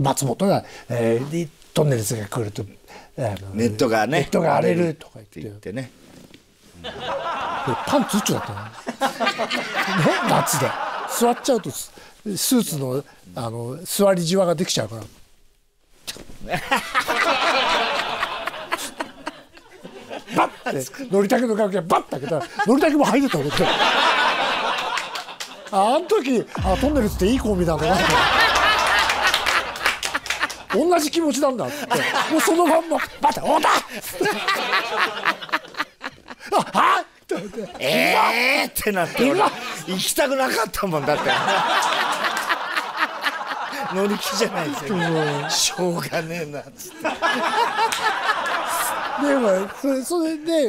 松本が、トンネルズが来るとネットが荒れるとか言ってね、パンツ一丁だったのね、夏で座っちゃうとスーツの、座りじわができちゃうからバッてのりたけの楽屋バッて開けたらのりたけも入ってたの。あの時トンネルズっていいコンビなんだなって同じ気持ちなんだってもうそのまんまバッて「おだ!」あはって言って「ええ!」ってなって俺行きたくなかったもんだって乗り気じゃないですよしょうがねえなっつってでもそれで。